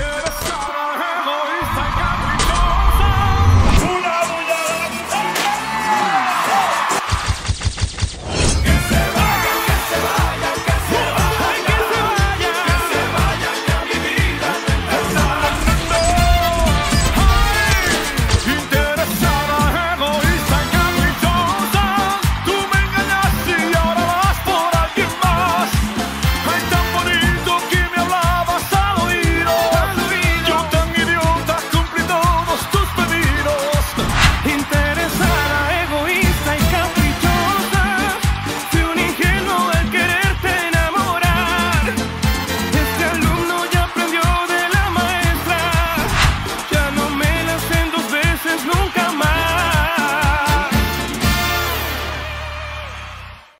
quiero.